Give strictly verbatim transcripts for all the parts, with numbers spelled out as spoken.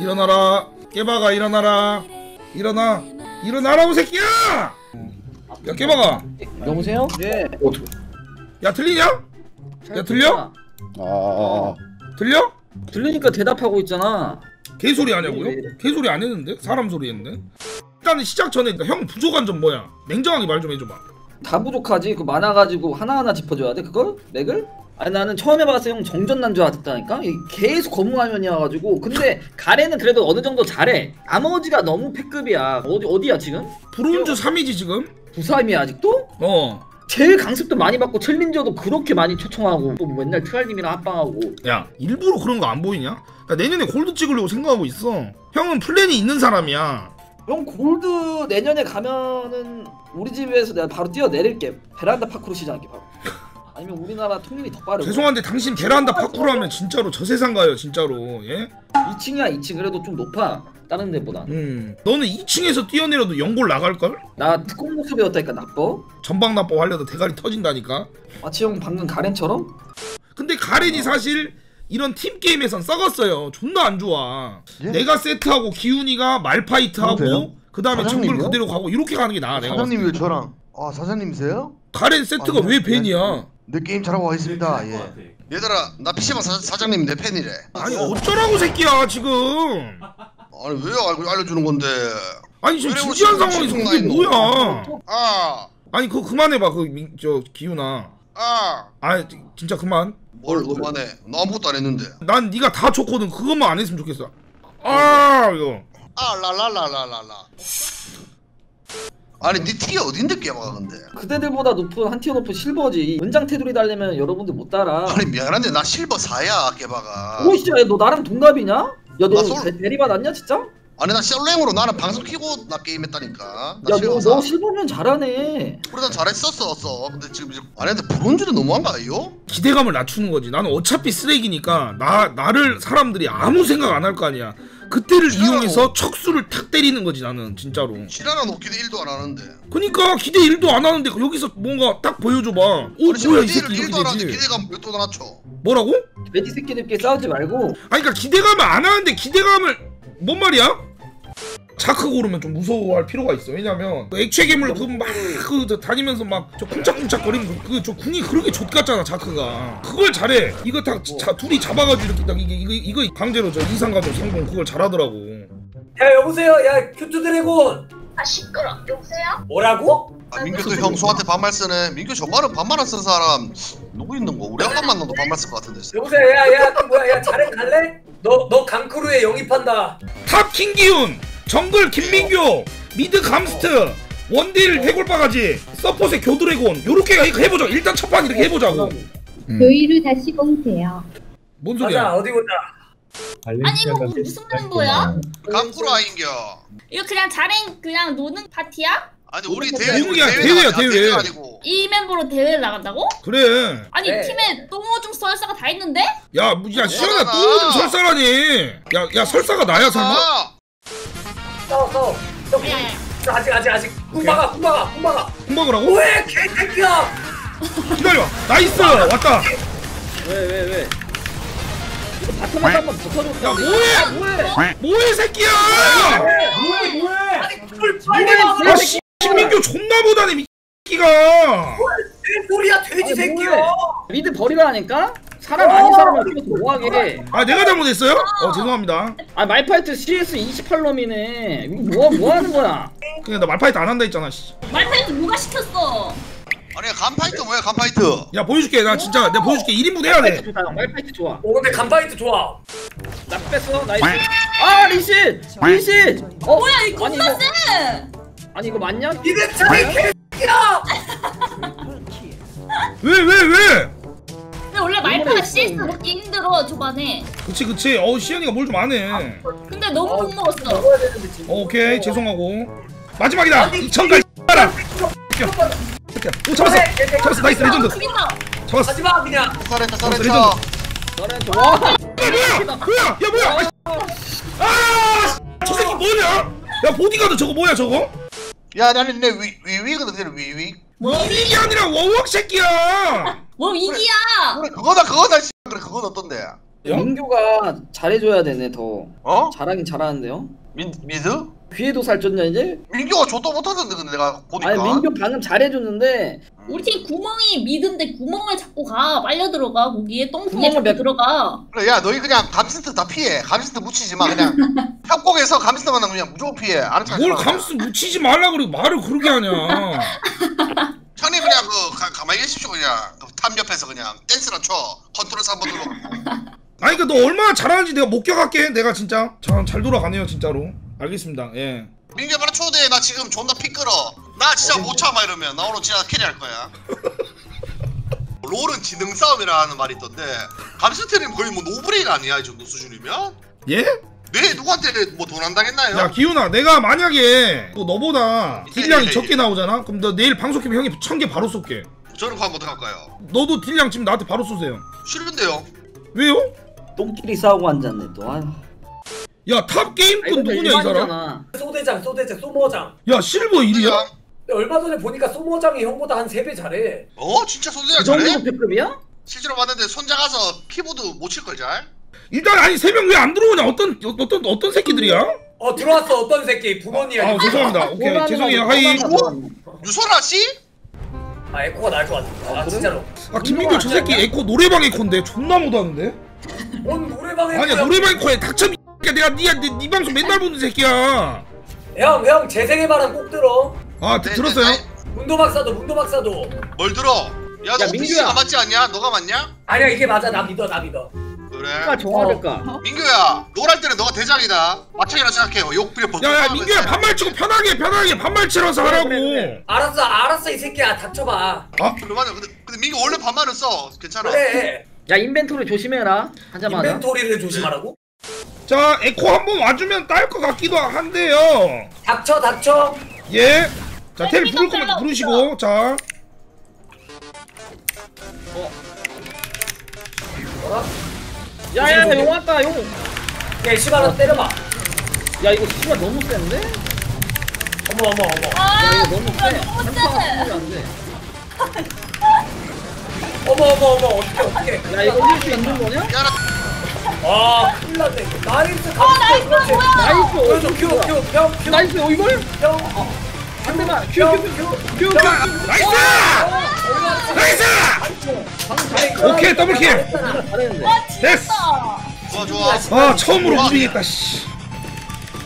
일어나라 깨박아, 일어나라. 일어나 일어나라고 새끼야. 야 깨박아, 여보세요? 예. 야 들리냐? 야 들려? 아 들려? 들리니까 대답하고 있잖아. 개소리 하냐고요? 개소리 안 했는데? 사람 소리 했는데? 일단은 시작 전에 형 부족한 점 뭐야? 냉정하게 말 좀 해줘봐. 다 부족하지? 그 많아가지고 하나하나 짚어줘야 돼? 그걸? 맥을? 아니 나는 처음 해봤을 때 형 정전난 줄 알았다니까? 계속 검문화면이어가지고. 근데 가래는 그래도 어느 정도 잘해. 나머지가 너무 패급이야. 어디, 어디야 지금? 브론즈 삼이지 지금? 부삼이야 아직도? 어. 제일 강습도 많이 받고 챌린저도 그렇게 많이 초청하고 또 맨날 트랄님이랑 합방하고. 야 일부러 그런 거 안 보이냐? 나 내년에 골드 찍으려고 생각하고 있어. 형은 플랜이 있는 사람이야. 형 골드 내년에 가면은 우리 집에서 내가 바로 뛰어내릴게. 베란다 파크로 시작할게 바로. 아니면 우리나라 통일이 더 빠르고. 죄송한데 당신 베란다 파크로 하면 진짜로 저 세상 가요 진짜로. 예? 이 층이야 이 층. 그래도 좀 높아 다른 데보다. 음. 너는 이 층에서 뛰어내려도 연골 나갈걸? 나 특공 모습이었다니까 나빠? 전방 나빠 하려다 대가리 터진다니까. 마치 형 방금 가렌처럼? 근데 가렌이 사실 이런 팀게임에선 썩었어요. 존나 안 좋아. 예? 내가 세트하고 기훈이가 말파이트하고 그 다음에 정글 그대로 가고 이렇게 가는 게 나아. 사장님 왜 저랑. 아 사장님이세요? 가렌 세트가 아, 왜 팬이야? 내 게임 잘하고 가겠습니다. 네, 예. 얘들아 나 피씨방 사, 사장님 내 팬이래. 아니 어쩌라고 새끼야 지금. 아니 왜 알고 알려주는 건데. 아니 지금 진지한 상황에서 그게 뭐야. 아 아니 그거 그만해봐. 그 저 기훈아. 아 아니 진짜 그만. 뭘 그만해. 나 아무것도 안 했는데. 난 네가 다 좋거든. 그것만 안 했으면 좋겠어. 아 이거 아 라라라라라라. 아니 네 티가 어딘데 깨박아. 근데 그대들보다 높은 한 티어 높은 실버지. 은장 테두리 달려면 여러분들 못 따라. 아니 미안한데 나 실버 사야 깨박아. 오이 씨야 너 나랑 동갑이냐? 야 너 솔... 대리받았냐 진짜? 아니 나 솔랭으로 나는 방송 키고 나 게임했다니까. 야 너 너 실버면 잘하네. 우리 난 잘했었어. 근데 지금 이제 아니 근데 브론즈는 너무한 거 아니요? 기대감을 낮추는 거지. 나는 어차피 쓰레기니까 나 나를 사람들이 아무 생각 안 할 거 아니야. 그때를 이용해서 척수를 탁 때리는 거지 나는 진짜로. 지랄하고 기대 일도 안 하는데. 그니까 기대 일도 안 하는데 여기서 뭔가 딱 보여줘봐. 오 아니, 뭐야 이 새끼 이렇게 되지. 기대감 몇 도 낮춰. 뭐라고? 돼지 새끼들끼리 싸우지 말고. 아니 그니까 기대감을 안 하는데 기대감을 뭔 말이야? 자크 고르면 좀 무서워할 필요가 있어. 왜냐면 그 액체 괴물로 그 막 그 다니면서 막 저 쿵짝쿵짝 거리는 그 저 궁이 그렇게 좆같잖아 자크가. 그걸 잘해. 이거 딱 자, 둘이 잡아가지고 이렇게 딱 이게 이거 이거 강제로 저 인상감정 성공 그걸 잘하더라고. 야 여보세요. 야 큐트 드래곤. 아 시끄러. 여보세요. 뭐라고? 아 민규도 형 소한테 반말 쓰네. 민규 정말은 반말 안 쓴 사람 누구 있는 거? 우리 한 번만 나도 반말 쓸 것 같은데. 여보세요. 야야 또 뭐야? 야 잘해 갈래? 너 너 감크루에 영입한다. 탑 킹기훈. 정글 김민규, 미드 감스트, 원딜 해골바가지, 서폿의 교드래곤 요렇게 해보자. 일단 첫판 이렇게 해보자고. 교이루 다시 공세요. 뭔 소리야? 맞아, 어디 보자. 아니 이거 뭐, 무슨 멤버야? 감프로 아인겨. 이거 그냥 자랭 그냥 노는 파티야? 아니 우리 대회 대회야 대회. 이 멤버로 대회를 나간다고? 그래. 아니 네. 팀에 똥오줌 설사가 다 있는데? 야, 야 시원아 똥오줌 설사라니. 야, 야 설사가 나야 설마? 싸워 싸워. 아직 아직 아직 쿵박아 쿵박아 쿵박아 쿵박으라고? 뭐해 개새끼야. 기다려. 나이스 왔다. 왜왜 왜 이거 바텀에서 한번 붙어줘. 야 뭐해 뭐해 뭐해 새끼야. 뭐해 뭐해. 아니 그걸 빨리. 아 씨 신민규 존나 못하네 미끼가. 왜 소리야 돼지 새끼야. 미드 버리라니까? 사람 아닌 사람을 어떻게 뭐하게. 아 내가 잘못했어요? 어 죄송합니다. 아 말파이트 씨에스 이십팔 놈이네 이거 뭐, 뭐 하는 거야? 그냥 나 말파이트 안 한다 했잖아. 말파이트 누가 시켰어? 아니 간파이트 뭐야 간파이트. 야 보여줄게 나 진짜. 내가 보여줄게. 일 인분 해야 돼. 좋다, 말파이트 좋아. 오 근데 간파이트 좋아. 나 뺐어 나이스. 아 리신 리신. 어 뭐야 이 겁나 세. 아니 이거 맞냐? 니네 차이 개X야. 왜 왜 왜? 원래 말파이트 씨에스 먹기 힘들어 초반에. 그치 그치. 어우 시현이가 뭘 좀 안 해. 아, 근데 너무 못 먹었어. 어, 오케이 죄송하고. 마지막이다. 이천까지 빨아. 오 잡았어. 잡았어 나이스 레전드. 잡았어. 마지막 그냥. 잘했다 잘했다. 뭐야 뭐야 야 뭐야. 아 저 새끼 뭐냐? 야 보디가드 저거 뭐야 저거? 야 나는 내 위 위거든 내 위위. 원익이 아니라 원웍 새끼야. 원익이야. 그래, 그래 그거다 그거다. 그래 그건 어떤데? 민규가 잘해줘야 되네 더. 어? 잘하긴 잘하는데요. 민 미드? 귀에도 살쪘냐 이제? 민규가 줬도 못하던데 근데 내가 보니까. 아니 민규 방금 잘해줬는데. 우리 팀 구멍이 미드인데 구멍을 잡고 가. 빨려 들어가. 거기에 똥통에 몇... 들어가. 그래 야 너희 그냥 감스트 다 피해. 감스트 묻히지 마 그냥. 협곡에서 감스트만 하면 그냥 무조건 피해. 알았잖아. 뭘 감스트 묻히지 말라 그래. 말을 그렇게 하냐. 형님 그냥 그 가, 가만히 계십시오 그냥. 그 탑 옆에서 그냥 댄스나 춰. 컨트롤 삼 번 들고. 아니 그니까 너 얼마나 잘하는지 내가 목격할게. 내가 진짜 참 잘 돌아가네요 진짜로. 알겠습니다. 예. 민규야 빨리 초대해. 나 지금 존나 피 끓어. 나 진짜 못 참아 이러면 나 오늘 진짜 캐리할 거야. 롤은 지능 싸움이라는 말이 있던데 감스트는 거의 뭐 노브레인 아니야 이 정도 수준이면? 예? 네 누구한테 뭐 돈 안 당했나요? 야 기훈아 내가 만약에 뭐 너보다 딜량이 적게 나오잖아? 그럼 너 내일 방송 키면 형이 천 개 바로 쏠게. 저는 과연 어떡할까요? 너도 딜량 지금 나한테 바로 쏘세요. 싫은데요? 왜요? 똥끼리 싸우고 앉았네 또. 아유. 야 탑 게임꾼 누구냐 이 사람? 소대장 소대장 소모장. 야 실버 일이야? 얼마 전에 보니까 소모장이 형보다 한 세 배 잘해. 어? 진짜 소대장 잘해? 그 정도 백급이야? 실제로 봤는데 손잡아서 키보드 못 칠 걸 잘? 일단 아니 세 명 왜 안 들어오냐? 어떤 어떤 어떤 새끼들이야? 어 들어왔어 어떤 새끼 분원이야. 아 죄송합니다. 오케이 죄송해요. 하이. 유소라 씨? 아 에코가 날 것 같아. 아, 아 진짜로. 아 김민규 저 새끼 에코 노래방 에코인데 존나 못하는데? 뭔 노래방 에코야? 아니야 노래방 에코에 닥쳐. 야 내가 니야 네, 네 방송 맨날 보는 새끼야. 형 형 재생의 바람 꼭 들어. 아 네, 들었어요? 네, 네. 문도 박사도 문도 박사도. 뭘 들어? 야 너 오피씨가 맞지 않냐? 너가 맞냐? 아니야 이게 맞아. 나 믿어 나 믿어. 그래. 그러니까 정확할까? 어. 민규야 롤할 때는 너가 대장이다. 마청이라 생각해. 욕 부려 버려. 야야 민규야 반말 치고 편하게 편하게 반말 치러서 그래, 하라고. 그래, 그래. 알았어 알았어 이 새끼야 닥쳐봐. 아 그래 맞아. 근데 근데 민규 원래 반말을 써. 괜찮아. 그래. 야 인벤토리 조심해라. 한자마자. 인벤토리를 조심하라고? 자 에코 한번 와주면 딸 것 같기도 한데요. 닥쳐 닥쳐. 예. 자 텔 부를 거면 부르시고. 자. 어. 뭐라? 야야야 용 왔다 용. 야 시발아 때려봐. 야 이거 시발 너무 센데? 어머 어머 어머. 아 야, 이거 너무 세. 너무 세. 어머 어머 어머 어떻게 어떻게? 야 이거 이길 수 있는 거냐? 야, 아, 큰일 났네. 나이스, 어, 나이스, 그렇지. 뭐야? 나이스, 어, 큐, 큐, 형, 큐. 나이스, 어, 이걸? 형, 어. 한 대만, 큐, 큐, 큐, 큐, 큐. 나이스! 나이스! 나이스! 오케이, 더블킬. 됐어. 좋아, 좋아. 아, 처음으로 우승했다, 씨.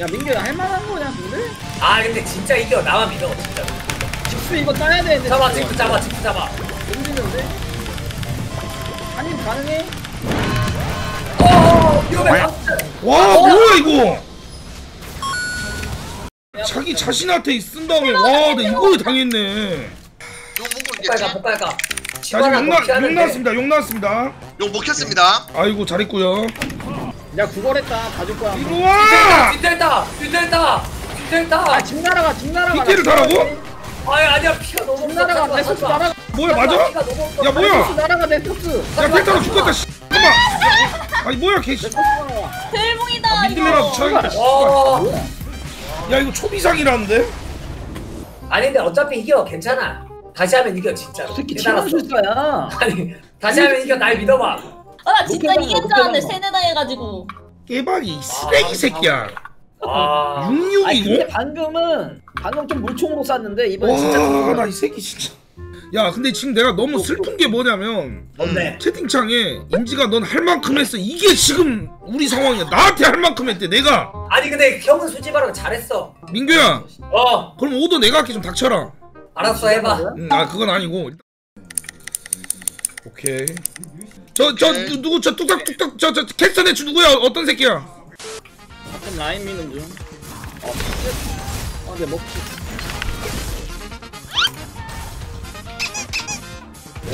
야, 민규야, 할만한 거냐, 근데? 아, 근데 진짜 이겨. 나만 믿어, 진짜. 집수 이거 따야 되는데. 잡아, 집수 잡아, 집수 잡아. 움직이는데? 아니, 가능해? 와 뭐야 이거 자기 자신한테 쓴다며. 와 나 이거 당했네. 못갈까 못갈까. 욕 나왔습니다 욕 나왔습니다. 욕 먹혔습니다. 아이고 잘했고요. 야 구걸했다 가줄거야. 이거와 뒤틀다 뒤틀다 뒤틀다. 아 집 날아가 집 날아가. 뒤틀을 타라고? 아니 아니야 피가 너무 날아가. 내 소스 날아가. 뭐야 맞아? 야 뭐야 날아가 내 소스. 야 필터로 죽겠다 씨. 아니 뭐야 개씨. 대봉이다 이거. 야 이거 초비상이라는데? 아니 근데 어차피 이겨. 괜찮아. 다시 하면 이겨 진짜로. 새끼 치워줄 거야. 아니 다시 하면 이겨. 날 믿어봐. 아 나 진짜 이길 줄 알았네. 세네다 해가지고. 깨박이 쓰레기 새끼야. 아 육육이고? 아니 근데 방금은 방금 좀 물총으로 쐈는데 이번엔 진짜. 와 나 이 새끼 진짜. 야 근데 지금 내가 너무 슬픈 게 뭐냐면 음, 채팅창에 임지가 넌 할 만큼 했어. 이게 지금 우리 상황이야. 나한테 할 만큼 했대 내가. 아니 근데 형은 솔직히 말하면 잘했어. 민규야 어 그럼 오도 내가 할게. 좀 닥쳐라. 알았어 해봐. 응, 아 그건 아니고. 오케이 저 저 누구 저 뚝딱뚝딱 저 저 캐스터 대추 누구야? 어떤 새끼야? 가끔 라인 미는 중. 어 근데 먹지.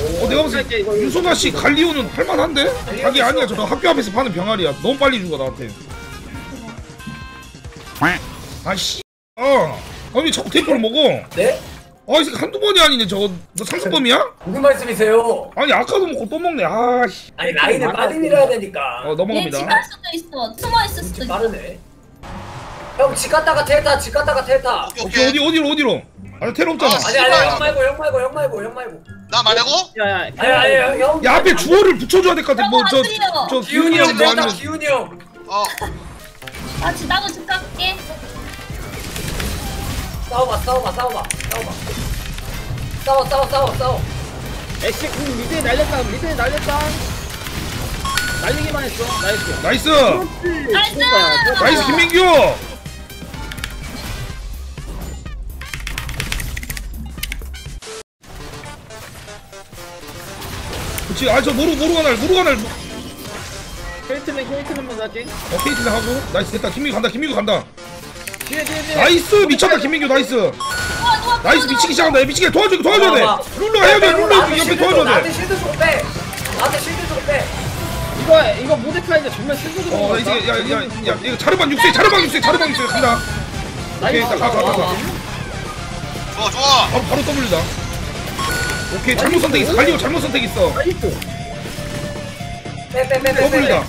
어, 내가 봤을 때 유소나 씨 갈리오는 할만한데? 자기 아니야 저 학교 앞에서 파는 병아리야. 너무 빨리 죽어 나한테. 아 씨. 어. 아니 자꾸 대포를 먹어. 네? 아 이 새끼 한두 번이 아니네 저거. 너 상습범이야? 무슨 말씀이세요? 아니 아까도 먹고 또 먹네. 아 씨. 아니 라인을 빠른 밀어야 되니까. 어 넘어갑니다. 얘 수도 있어. 숨어 있을 수도 있어. 빠르네. 형 집 갔다가 텔타 집 갔다가 텔타. 오케이 어디 어디로 어디로? 아니 테러 없잖아. 아, 아니 아니 형 말고 형 말고 형 말고 형 말고. 나 말하고? 야야 아니 형. 야 앞에 주어를 붙여줘야 될 것 같아. 뭐 저 저 기훈이 형 뭐야? 기훈이 형. 어. 아 지 나도 집 갈게. 싸워봐 싸워봐 싸워봐 싸워봐. 싸워 싸워 싸워 싸워. 애쉬 군 미드에 날렸다 미드에 날렸다. 날리기만 했어. 나이스. 나이스. 나이스. 나이스 김민규. 그치. 아 저 모르 모르가 날 모르가 날. 케이틀린 케이틀린만 나지. 어 케이틀린 하고 나이스 됐다. 김민규 간다. 김민규 간다. 뒤에 뒤에 뒤에. 나이스 미쳤다 김민규 나이스. 나이스 미치기 시작한다. 미치게 도와줘 도와줘야 돼. 룰루가 해야 돼. 룰루 옆에 도와줘야 돼. 나한테 실드 좀 빼. 나한테 실드 좀 빼. 이거 이거 모데카이가 정말 실수도 어, 나 이제 야야야 야, 이거 자르반 육세 자르반 육세 자르반 육세 간다. 오케이 가가가 가. 좋아 좋아. 바로 바로 더블이다. 오케이 잘못 선택 있어. 갈리오 잘못 선택 있어. 빼빼빼빼. 더블이다.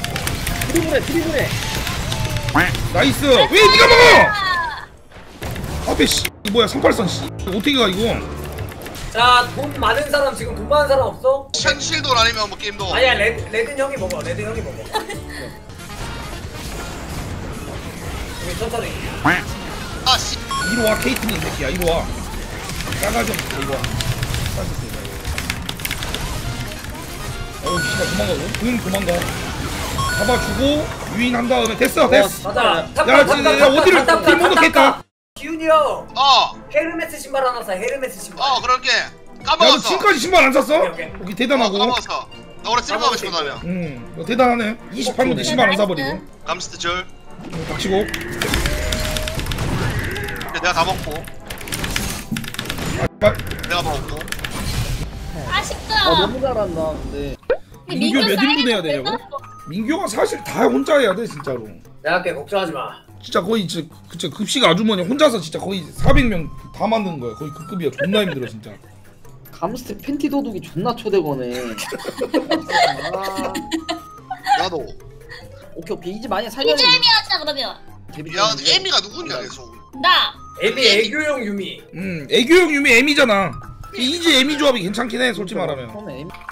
드리블해 드리블해. 나이스. 왜 니가 먹어? 앞에 씨 뭐야 삼팔선 씨 어떻게 가 이거? 자, 돈 많은 사람 지금 돈 많은 사람 없어? 현실돈 아니면 뭐 게임도 아니야. 레드, 레드 형이 먹어. 레드 형이 먹어. 여기 천천히 아 씨 이리 와 케이트는 이 새끼야 이리 와 따가 좀 이리 와 어우 씨발 도망가 응 도망가 잡아주고 유인한 다음에 됐어 됐어 맞아 야 진짜 어디를 뒷모도 깼다 기훈이 형! 어! 헤르메스 신발 하나 사, 헤르메스 신발. 어, 그럴게. 까먹었어. 야, 지금까지 신발 안 샀어? 오케이, 오케이. 오케이 대단하고. 어, 까먹었어. 나 원래 쓸모하고 싶어, 달려. 응, 너 대단하네. 이십팔 분대 신발 안 사버리고. 감스트 줄. 어, 닥치고. 근데 내가 다 먹고. 아, 내가 먹고. 아쉽다. 아, 너무 잘한다, 근데. 민규 몇 인분 해야 되냐고? 민규가 사실 다 혼자 해야 돼, 진짜로. 내가 할게, 걱정하지 마. 진짜 거의 진짜 급식 아주머니 혼자서 진짜 거의 사백 명 다 만든 거야. 거의 그 급이야. 존나 힘들어 진짜. 감스트 팬티 도둑이 존나 초대거네. 아, 나도. 오케이 오케이 이제 많이 살려. 이제 애미였다 그러면. 야 애미가 누구냐 계속. 나. 애미 애교형 유미. 음 애교형 유미 애미잖아. 이제 애미 조합이 괜찮긴 해 솔직히 말하면.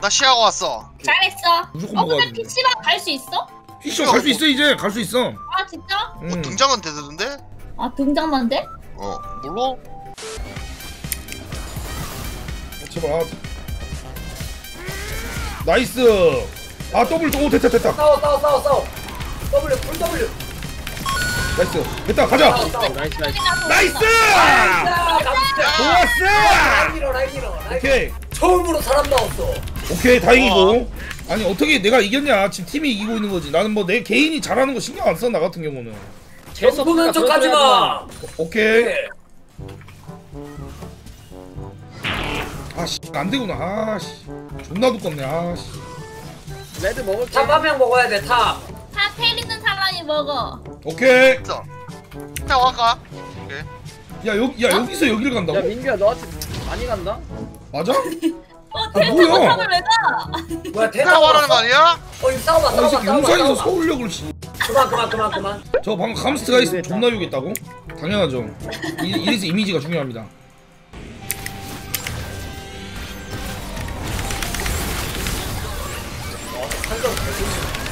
나 시하고 왔어. 잘했어. 무조건 먹어야 돼. 어 근데 피시방 갈 수 있어? 피시방 갈 수 있어 이제 갈 수 있어. 아 진짜? 뭐 음. 등장은 되던데? 아 등장만 돼? 어 몰라? 제발 나이스! 아 더블! 오 됐다 됐다! 싸워 싸워 싸워 싸워! W! 풀 W! 나이스! 됐다 가자! 싸워, 싸워. 나이스 나이스! 나이스! 좋았어! 라인 밀어 라인 밀어! 오케이! 처음으로 사람 나왔어! 오케이 다행이고! 어. 아니 어떻게 내가 이겼냐 지금 팀이 이기고 있는 거지. 나는 뭐 내 개인이 잘하는 거 신경 안 써 나 같은 경우는. 재수없는 척 하지 마. 오케이. 네. 아씨 안 되구나. 아씨 존나 두껍네. 아씨. 레드 먹을 탑 한 명 먹어야 돼 탑. 탑 텔 있는 사람이 먹어. 오케이. 자 갈까? 오케이. 야 여기 야 어? 여기서 여기를 간다고? 야 민규야 너한테 많이 간다. 맞아? 어, 대사고 탑을 왜 가? 뭐야 대사고 하라는 말이야? 어 이거 싸워봐 싸워봐 싸워봐 용산에서 서울역을 씨 그만 그만 그만 그만 저 방금 감스트가 있으면 존나 욕했다고? 당연하죠. 이, 이래서 이미지가 중요합니다.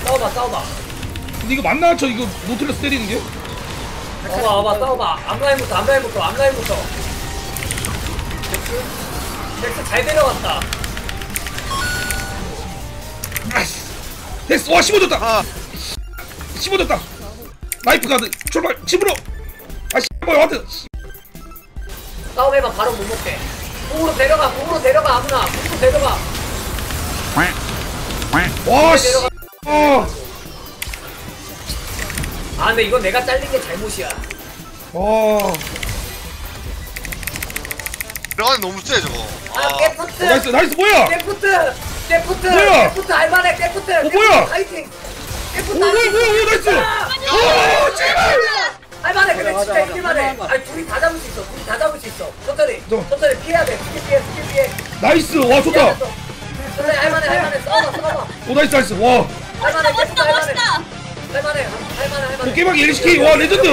싸워봐 싸워봐 근데 이거 맞나? 저 이거 노틀러스 때리는 게? 와봐 와봐 싸워봐 앞라인부터 앞라인부터 앞라인부터 잭스 잘 데려왔다. 아이씨. 됐어. 와 씹어줬다. 아. 씹어줬다. 나이프 가드. 출발. 집으로. 아씨. 뭐야 와드. 싸움해봐. 바로 못 먹게. 공으로 데려가. 공으로 데려가. 아무나. 공으로 데려가. 와 씨. 어. 아 근데 이건 내가 잘린 게 잘못이야. 어. 들어가는 너무 쎄 저거. 아 깨프트! 어, 나이스 나이스 뭐야! 깨프트! 깨프트! 뭐야! 깨프트 알만해 깨프트! 어 뭐야! 파이팅! 깨프트! 오 뭐야 나이스! 오 제발! 알만해 근데 진짜 이길만해. 아니 둘이 다 잡을 수 있어. 둘이 다 잡을 수 있어. 천천히 천천히 피해야 돼. 스킬 피해 스킬 피해. 나이스! 와 좋다! 천천히 알만해 알만해 싸워봐 싸워봐. 오 나이스 나이스 와! 알만해 깨프트 알만해. 알만해 알만해 알만해. 오케이 막 엘씨케이 와 레전드!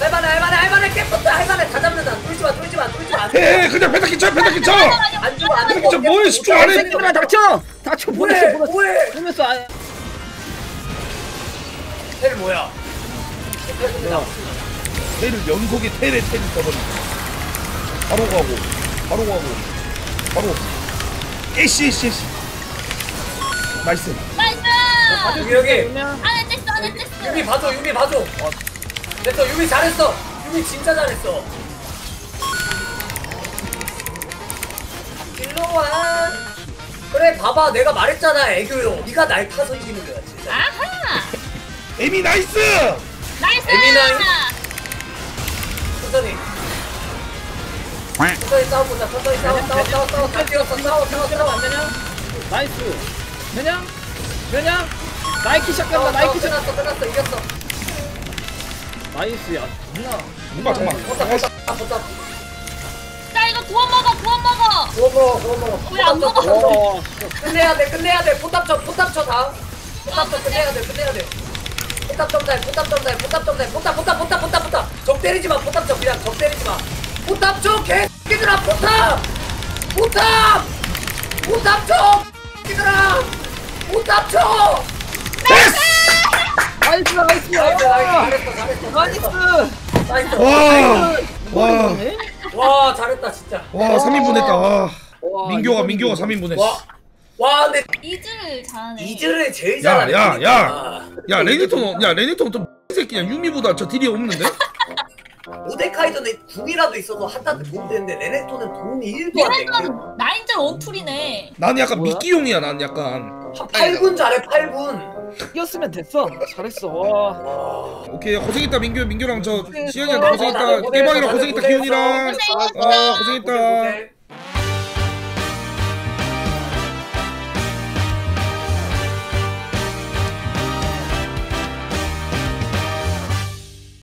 알만해 알만해 알만해 깨프트 알만해 다 잡는다. 돌지마 돌지마 돌지마. 에 그냥 배타기 쳐 배타기 쳐. 안 죽어 안 죽어. 뭐해 집중 안 해. 얘들아 닥쳐 닥쳐 보냈어 보냈어 보냈어. 텔 뭐야? 텔을 연속에 텔에 텔이 떠버리고 바로 가고 바로 가고 바로. 에이씨 에이씨 에이씨. 나이스. 나이스. 유미 여기. 안에 뗐어 안에 뗐어. 유미 봐줘 유미 봐줘. 됐어 유미 잘했어. 유미 진짜 잘했어. 일로 와. 그래 봐봐 내가 말했잖아 애교요. 네가 날 타서 이기는 거야 진짜. 아하. 에미 나이스. 나이스. 에미 나이스. 천천히. 천천히 싸워보자. 천천히 싸워 싸워 싸워 싸워. 다 뛰었어 싸워 싸워 싸워 안 되냐? 나이스. 그냥 그냥 나이키 시작한다. 나이키 끝났어 끝났어 이겼어. 나이스야 누나 누나 정말 자 이거 구워 먹어 구워 먹어 구워 먹어 구워 먹어 왜 안 먹어. 끝내야 돼 끝내야 돼. 포탑점 포탑점 다 포탑점 끝내야 돼 끝내야 돼. 포탑점 다 포탑점 다 포탑점 다 포탑 포탑 포탑 포탑 포탑 적 때리지 마. 포탑점 그냥 적 때리지 마. 포탑점 개XX들아 포탑 포탑 포탑점 얘들아! 오답쳐! 나이스! 나이스! 나이스! 나이스! 나이스! 나이스! 와 잘했다 진짜. 와 삼 인분 했다. 민교가 민교가 삼 인분 했어. 와 근데 이즈를 잘하네. 이즈를 제일 잘하네. 야야야! 야 레니톤 야 레니톤 좀 새끼야. 유미보다 저 딜이 없는데? 오데카이전에 궁이라도 있어서 한타한테 도움 되는데 레넥톤은 도움이 일도 안 돼. 레넥톤은 나인젤 원툴이네. 나는 약간 미끼용이야. 나는 약간 한 팔 분 잘해 팔 분 뛰었으면 됐어. 잘했어. 와. 오케이 고생했다 민규. 민규랑 저 시현이한테 고생했다. 깨방이랑 고생했다. 기훈이랑 고생했다.